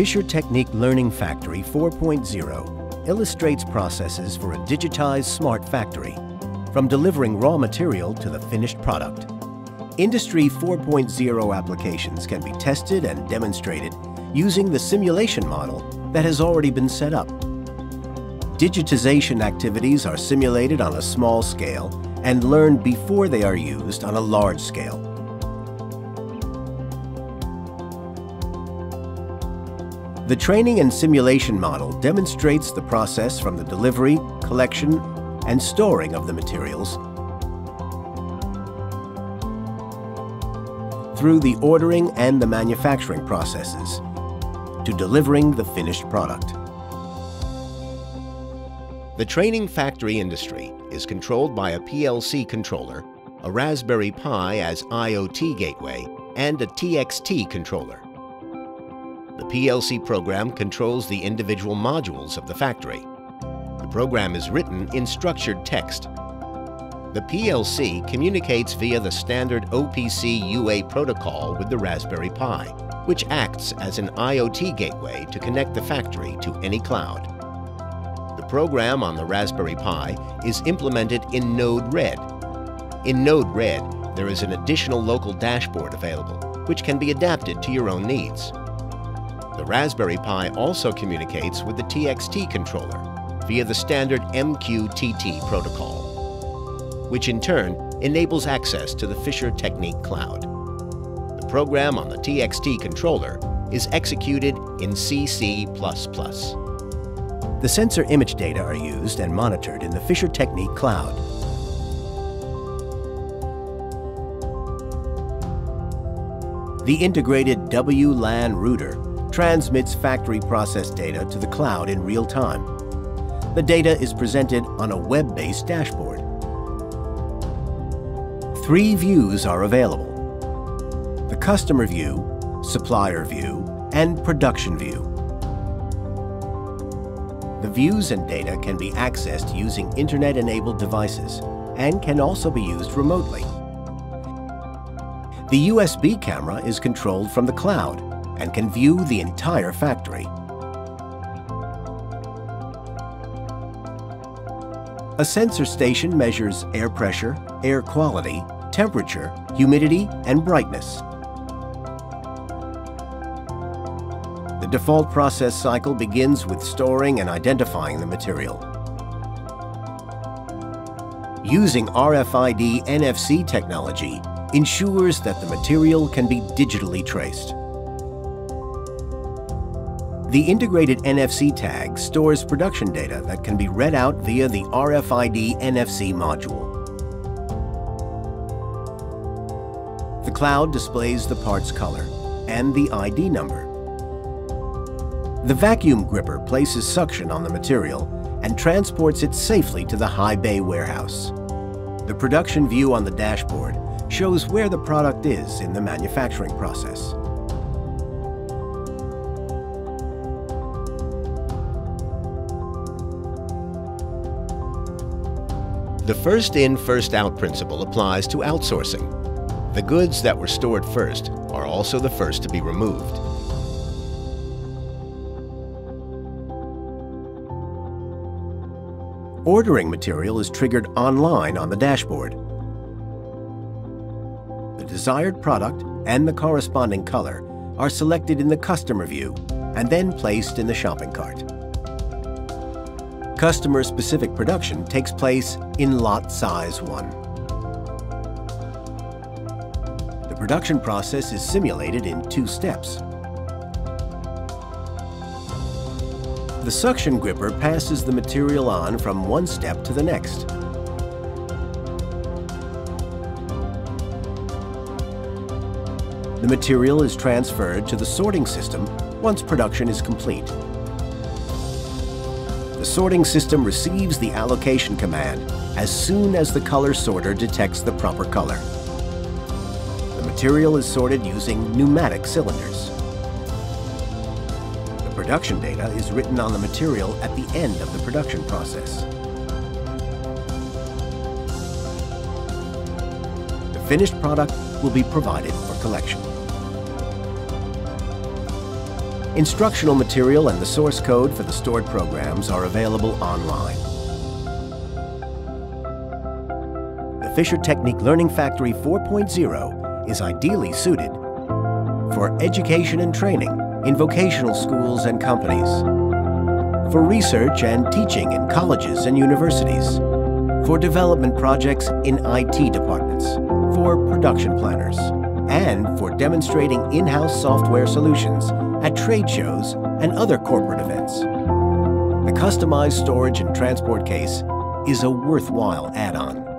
fischertechnik Learning Factory 4.0 illustrates processes for a digitized smart factory, from delivering raw material to the finished product. Industry 4.0 applications can be tested and demonstrated using the simulation model that has already been set up. Digitization activities are simulated on a small scale and learned before they are used on a large scale. The training and simulation model demonstrates the process from the delivery, collection, and storing of the materials through the ordering and the manufacturing processes to delivering the finished product. The Training Factory industry is controlled by a PLC controller, a Raspberry Pi as IoT gateway, and a TXT controller. The PLC program controls the individual modules of the factory. The program is written in structured text. The PLC communicates via the standard OPC UA protocol with the Raspberry Pi, which acts as an IoT gateway to connect the factory to any cloud. The program on the Raspberry Pi is implemented in Node-RED. In Node-RED, there is an additional local dashboard available, which can be adapted to your own needs. The Raspberry Pi also communicates with the TXT controller via the standard MQTT protocol, which in turn enables access to the fischertechnik cloud. The program on the TXT controller is executed in C++. The sensor image data are used and monitored in the fischertechnik cloud. The integrated WLAN router transmits factory process data to the cloud in real time. The data is presented on a web-based dashboard. 3 views are available: the customer view, supplier view, and production view. The views and data can be accessed using internet-enabled devices and can also be used remotely. The USB camera is controlled from the cloud and can view the entire factory. A sensor station measures air pressure, air quality, temperature, humidity, and brightness. The default process cycle begins with storing and identifying the material. Using RFID NFC technology ensures that the material can be digitally traced. The integrated NFC tag stores production data that can be read out via the RFID NFC module. The cloud displays the part's color and the ID number. The vacuum gripper places suction on the material and transports it safely to the high bay warehouse. The production view on the dashboard shows where the product is in the manufacturing process. The first-in, first-out principle applies to outsourcing. The goods that were stored first are also the first to be removed. Ordering material is triggered online on the dashboard. The desired product and the corresponding color are selected in the customer view and then placed in the shopping cart. Customer-specific production takes place in lot size 1. The production process is simulated in 2 steps. The suction gripper passes the material on from one step to the next. The material is transferred to the sorting system once production is complete. The sorting system receives the allocation command as soon as the color sorter detects the proper color. The material is sorted using pneumatic cylinders. The production data is written on the material at the end of the production process. The finished product will be provided for collection. Instructional material and the source code for the stored programs are available online. The fischertechnik Learning Factory 4.0 is ideally suited for education and training in vocational schools and companies, for research and teaching in colleges and universities, for development projects in IT departments, for production planners, and for demonstrating in-house software solutions at trade shows and other corporate events. The customized storage and transport case is a worthwhile add-on.